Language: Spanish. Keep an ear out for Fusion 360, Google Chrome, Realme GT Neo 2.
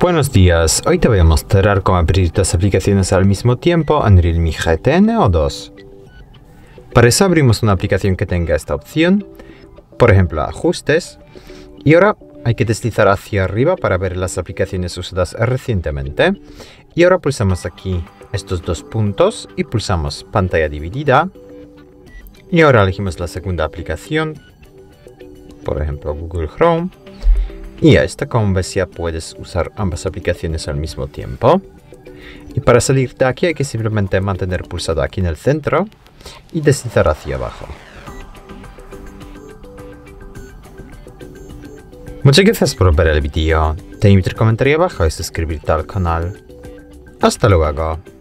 Buenos días, hoy te voy a mostrar cómo abrir dos aplicaciones al mismo tiempo en Realme GT Neo 2. Para eso abrimos una aplicación que tenga esta opción, por ejemplo ajustes, y ahora hay que deslizar hacia arriba para ver las aplicaciones usadas recientemente. Y ahora pulsamos aquí estos dos puntos y pulsamos pantalla dividida. Y ahora elegimos la segunda aplicación, por ejemplo Google Chrome, y a esta conversión puedes usar ambas aplicaciones al mismo tiempo. Y para salir de aquí hay que simplemente mantener pulsado aquí en el centro y deslizar hacia abajo. Muchas gracias por ver el vídeo, te invito a comentar abajo y suscribirte al canal. Hasta luego.